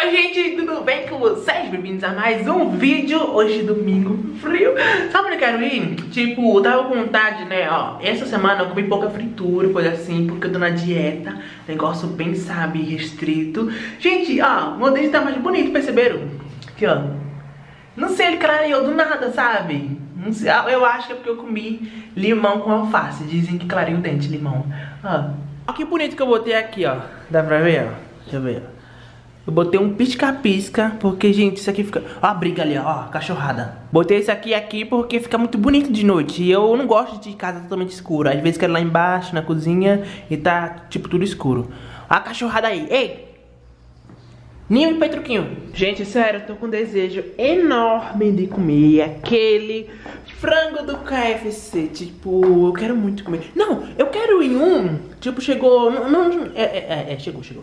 Oi gente, tudo bem com vocês? Bem-vindos a mais um vídeo. Hoje é domingo frio. Sabe onde eu quero ir? Tipo, eu tava com vontade, né, ó. Essa semana eu comi pouca fritura, coisa assim, porque eu tô na dieta. Negócio bem, sabe, restrito. Gente, ó, meu dente tá mais bonito, perceberam? Aqui, ó. Não sei, ele clareou do nada, sabe? Não sei, eu acho que é porque eu comi limão com alface. Dizem que clareia o dente, limão. Ó, que bonito que eu botei aqui, ó. Dá pra ver, ó? Deixa eu ver, ó. Eu botei um pisca-pisca, porque, gente, isso aqui fica... Ó a briga ali, ó, cachorrada. Botei isso aqui porque fica muito bonito de noite. E eu não gosto de casa totalmente escura. Às vezes quero ir lá embaixo, na cozinha, e tá, tipo, tudo escuro. Ó a cachorrada aí. Ei! Ninho e Petruquinho. Gente, sério, eu tô com um desejo enorme de comer aquele frango do KFC. Tipo, eu quero muito comer. Não, eu quero ir um. Tipo, chegou.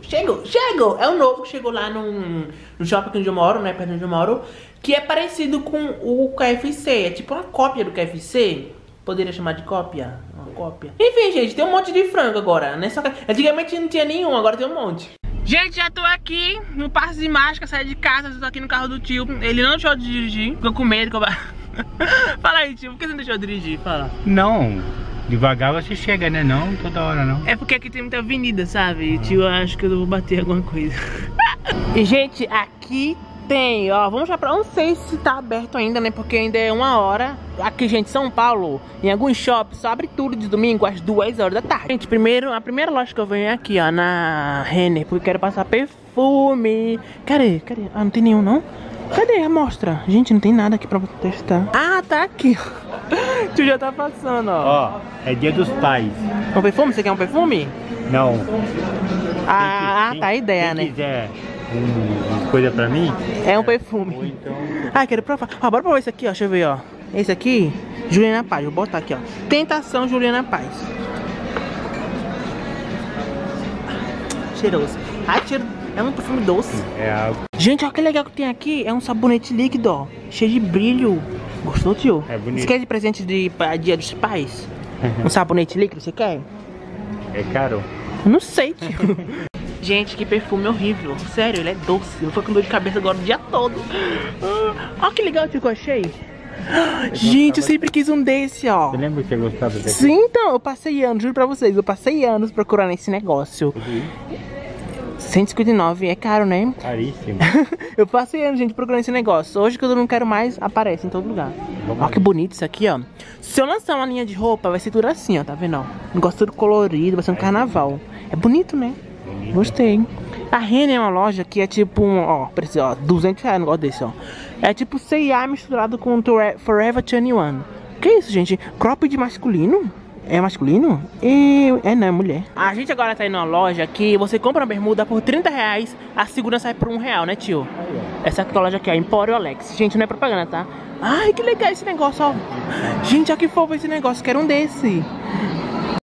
Chegou. É um novo que chegou lá no shopping onde eu moro, né? Perto onde eu moro. Que é parecido com o KFC. É tipo uma cópia do KFC. Poderia chamar de cópia? Uma cópia. Enfim, gente, tem um monte de frango agora, né? Só que antigamente não tinha nenhum, agora tem um monte. Gente, já tô aqui no passe de mágica, saí de casa, já tô aqui no carro do tio. Ele não deixou de dirigir, ficou com medo. Fala aí, tio, por que você não deixou de dirigir? Fala. Não, devagar você chega, né? Não toda hora, não. É porque aqui tem muita avenida, sabe? Ah. Tio, acho que eu vou bater alguma coisa. E, gente, aqui tem, ó, vamos já pra... Não sei se tá aberto ainda, né? Porque ainda é 1 hora. Aqui, gente, São Paulo, em alguns shoppings, só abre tudo de domingo às 2 horas da tarde. Gente, a primeira loja que eu venho é aqui, ó, na Renner, porque eu quero passar perfume. Cadê? Ah, não tem nenhum, não? Cadê a amostra? Gente, não tem nada aqui pra testar. Ah, tá aqui. Tio já tá passando, ó. Ó, é dia dos pais. Um perfume? Você quer um perfume? Não. Ah, tá a ideia, né? Se quiser uma coisa pra mim. É um perfume. Ou então... Ah, quero provar. Ó, bora provar esse aqui, ó. Deixa eu ver, ó. Esse aqui, Juliana Paes. Vou botar aqui, ó. Tentação Juliana Paes. Cheiroso. Ai, é um perfume doce. É algo. Gente, olha que legal que tem aqui. É um sabonete líquido, ó. Cheio de brilho. Gostou, tio? É bonito. Você quer de presente de Dia dos Pais? Um sabonete líquido, você quer? É caro? Não sei, tio. Gente, que perfume horrível. Sério, ele é doce. Eu tô com dor de cabeça agora o dia todo. Olha que legal, tio, que eu achei. Gente, eu sempre quis um desse, ó. Você lembra que eu gostava desse? Sim, então, eu passei anos, juro pra vocês, eu passei anos procurando esse negócio. Uhum. 159, é caro, né? Caríssimo. Eu passei anos, gente, procurando esse negócio. Hoje que eu não quero mais, aparece em todo lugar. Ó, que bonito isso aqui, ó. Se eu lançar uma linha de roupa, vai ser tudo assim, ó, tá vendo? Um negócio tudo colorido, vai ser um carnaval. É bonito, né? Bonito. Gostei, hein? A Renner é uma loja que é tipo um, ó, preço, ó, R$200, um negócio desse, ó. É tipo C&A misturado com Forever 21. Que isso, gente? Cropped masculino? É masculino? Não, é mulher. A gente agora tá indo numa loja que você compra uma bermuda por R$30, a segunda sai por R$1, né, tio? Essa aqui é a loja aqui, ó, Emporio Alex. Gente, não é propaganda, tá? Ai, que legal esse negócio, ó. Gente, olha que fofo esse negócio, quero um desse.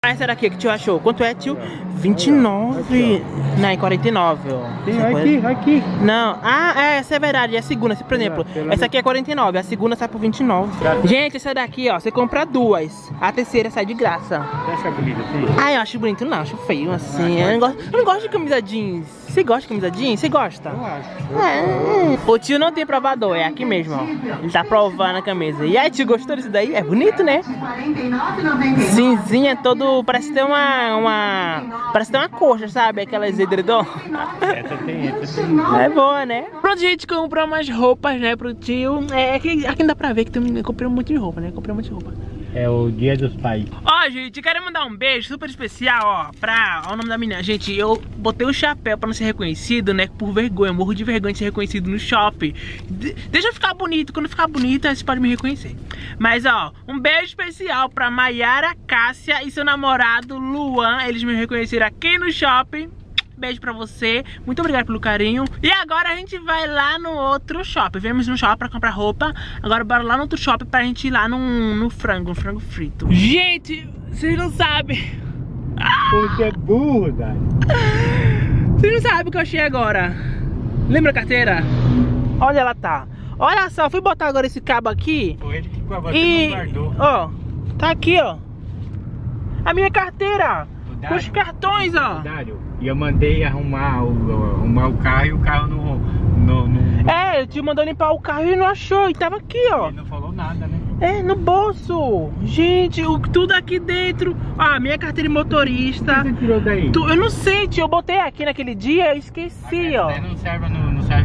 Essa daqui que o tio achou. Quanto é, tio? 29. Não, é 49, ó. Tem aqui. Não. Ah, é, essa é verdade. É a segunda. Por exemplo, essa aqui é 49. A segunda sai por 29. Gente, essa daqui, ó. Você compra duas. A terceira sai de graça. Você acha bonito, filho? Ah, eu acho bonito, não. Acho feio, assim. Eu não gosto de camisa jeans. Você gosta de camisa jeans? Você gosta? Eu acho. É. O tio não tem provador. É aqui mesmo, ó. Ele tá provando a camisa. E aí, tio, gostou disso daí? É bonito, né? Cinzinha, todo... Parece ter uma coxa, sabe? Aquelas edredom. É boa, né? Pronto, gente, comprou umas roupas, né, pro tio. É que aqui dá pra ver que eu comprei um monte de roupa, né? É o Dia dos Pais. Ó, gente, quero mandar um beijo super especial, ó, pra... Ó o nome da menina. Gente, eu botei o chapéu pra não ser reconhecido, né, por vergonha. Eu morro de vergonha de ser reconhecido no shopping. Deixa eu ficar bonito. Quando eu ficar bonito, aí você pode me reconhecer. Mas, ó, um beijo especial pra Maiara Cássia e seu namorado, Luan. Eles me reconheceram aqui no shopping. Beijo pra você, muito obrigado pelo carinho. E agora a gente vai lá no outro shopping. Viemos no shopping pra comprar roupa. Agora bora lá no outro shopping pra gente ir lá no frango frito. Gente, vocês não sabem. Porque é burro, Dani. Vocês não sabem o que eu achei agora. Lembra a carteira? Olha, ela tá. Olha só, fui botar agora esse cabo aqui. Foi ele que você não guardou. Ó, tá aqui, ó. A minha carteira. Com os cartões, ó. E eu mandei arrumar o carro e o carro não, tio mandou limpar o carro e não achou. E tava aqui, ó. Ele não falou nada, né? É, no bolso. Gente, tudo aqui dentro. Ah, minha carteira de motorista. O que você tirou daí? Eu não sei, tio. Eu botei aqui naquele dia e esqueci, ó. Não serve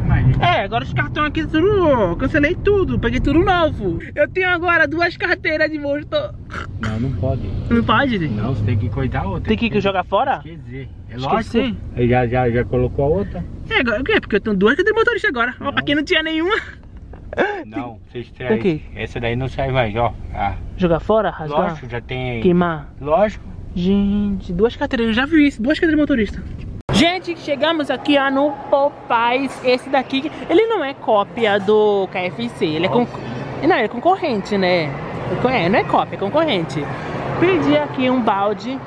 mais. É, agora os cartões aqui, tudo, cancelei tudo. Peguei tudo novo. Eu tenho agora 2 carteiras de motor. Não, não pode. Não pode? Não, você tem que coitar a outra. Tem que jogar fora? Esquecer. É lógico. Já colocou a outra? É, agora, porque eu tenho 2 que eu dei motorista agora. Não. Ó, pra quem não tinha nenhuma. Não, vocês têm okay. Essa daí não sai mais, ó. Ah. Jogar fora? Rasgar? Lógico, já tem. Queimar? Lógico. Gente, 2 carteiras, eu já vi isso. 2 carteiras de motorista. Gente, chegamos aqui ó, no Popeyes. Esse daqui, ele não é cópia do KFC. Ele é, não, ele é concorrente, né? É, não é cópia, é concorrente. Pedi aqui um balde.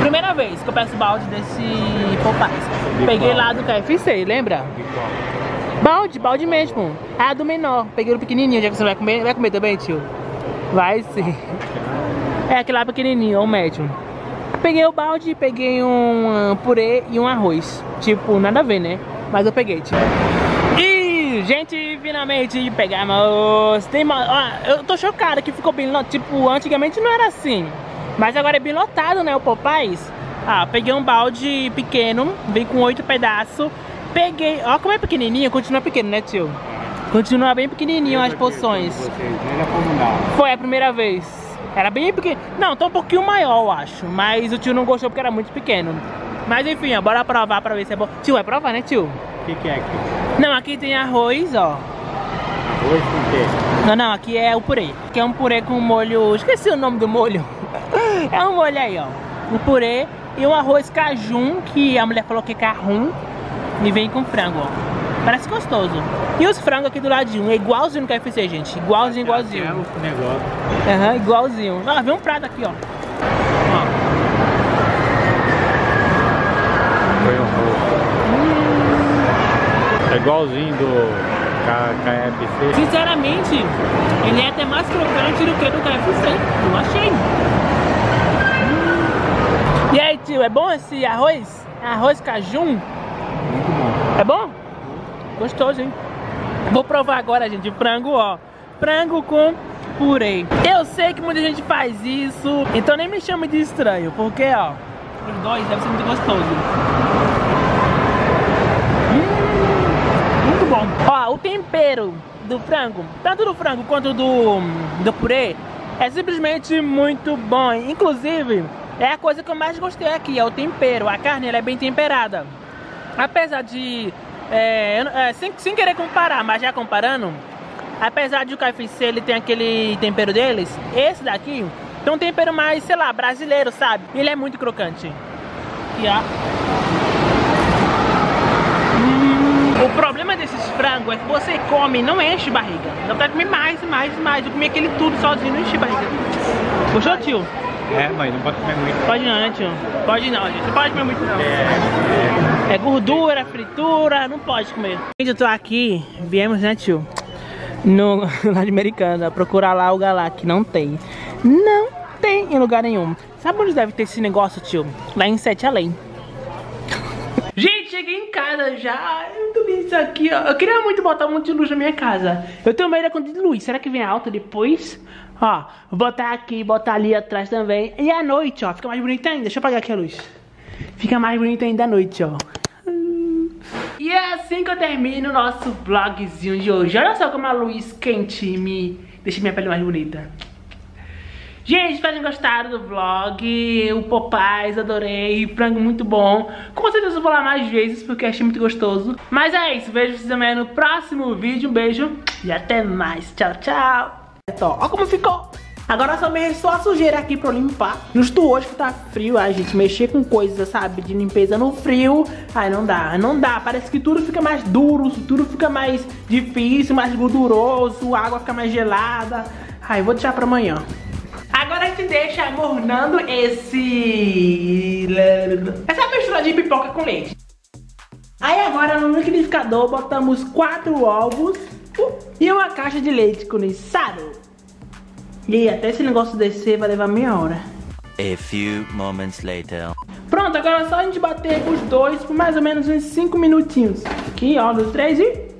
Primeira vez que eu peço balde desse Popeyes. Peguei lá do KFC, lembra? Balde mesmo. Ah, do menor. Peguei o pequenininho, já que você vai comer também, tio? Vai sim. É aquele lá pequenininho, o médio. Peguei o balde, peguei um purê e um arroz. Tipo, nada a ver, né? Mas eu peguei, tio. Gente, finalmente pegamos. Eu tô chocada que ficou bem lotado. Tipo, antigamente não era assim, mas agora é bem lotado, né, o Popeyes. Ah, peguei um balde pequeno, vem com 8 pedaços. Peguei, ó como é pequenininho, continua pequeno, né, tio? Continua bem pequenininho as porções. Foi a primeira vez. Era bem pequeno. Não, tá um pouquinho maior, eu acho. Mas o tio não gostou porque era muito pequeno. Mas enfim, ó, bora provar pra ver se é bom. Tio, é provar, né, tio? O que é aqui? Não, aqui tem arroz, ó. Arroz com quê? Não, aqui é o purê. Que é um purê com molho... Esqueci o nome do molho. É um molho aí, ó. Um purê e um arroz cajun, que a mulher falou que é cajun. E vem com frango, ó. Parece gostoso. E os frangos aqui do ladinho. É igualzinho no KFC, gente. Igualzinho. Aham, igualzinho. Ó, vem um prato aqui, ó. É igualzinho do KFC. Sinceramente, ele é até mais crocante do que do KFC. Eu achei. E aí, tio, é bom esse arroz? Arroz cajun? Muito bom. É bom? Gostoso, hein? Vou provar agora, gente, frango, ó. Frango com purê. Eu sei que muita gente faz isso, então nem me chame de estranho, porque, ó, os dois devem ser muito gostosos. Ó, o tempero do frango, tanto do frango quanto do purê, é simplesmente muito bom. Inclusive, é a coisa que eu mais gostei aqui, é o tempero. A carne, ela é bem temperada. Apesar de, sem querer comparar, mas já comparando, apesar de o KFC, ele tem aquele tempero deles, esse daqui tem um tempero mais, sei lá, brasileiro, sabe? Ele é muito crocante. E ó... O problema desses frangos é que você come e não enche barriga. Eu quero comer mais. Eu comi aquele tudo sozinho, não enchi barriga. Gostou, tio? É, mas não pode comer muito. Pode não, né, tio? Pode não, gente. Não pode comer muito, não. É gordura, fritura, não pode comer. Gente, eu tô aqui, viemos, né, tio? No lado americano, procurar lá o galá, que não tem. Não tem em lugar nenhum. Sabe onde deve ter esse negócio, tio? Lá em 7 Além. Gente, cheguei em casa já. Eu tô vendo isso aqui, ó. Eu queria muito botar um monte de luz na minha casa. Eu tenho medo da conta de luz. Será que vem alta depois? Ó, botar aqui, botar ali atrás também. E à noite, ó, fica mais bonita ainda. Deixa eu apagar aqui a luz. Fica mais bonita ainda à noite, ó. E é assim que eu termino o nosso vlogzinho de hoje. Olha só como a luz quente me deixa minha pele mais bonita. Gente, espero que tenham gostado do vlog. O Popeyes, adorei. Frango muito bom. Com certeza eu vou lá mais vezes, porque achei muito gostoso. Mas é isso. Vejo vocês amanhã no próximo vídeo. Um beijo e até mais. Tchau, tchau. Olha como ficou. Agora só a sujeira aqui pra eu limpar. Justo hoje que tá frio, a gente mexer com coisa, sabe, de limpeza no frio. Ai, não dá. Parece que tudo fica mais duro, tudo fica mais difícil, mais gorduroso. A água fica mais gelada. Ai, vou deixar pra amanhã. Agora a gente deixa amornando essa mistura de pipoca com leite. Aí agora no liquidificador botamos 4 ovos e uma caixa de leite condensado. E até esse negócio descer vai levar meia hora. A few moments later. Pronto, agora é só a gente bater os dois por mais ou menos uns 5 minutinhos. Aqui, ó, 1, 2, 3 e...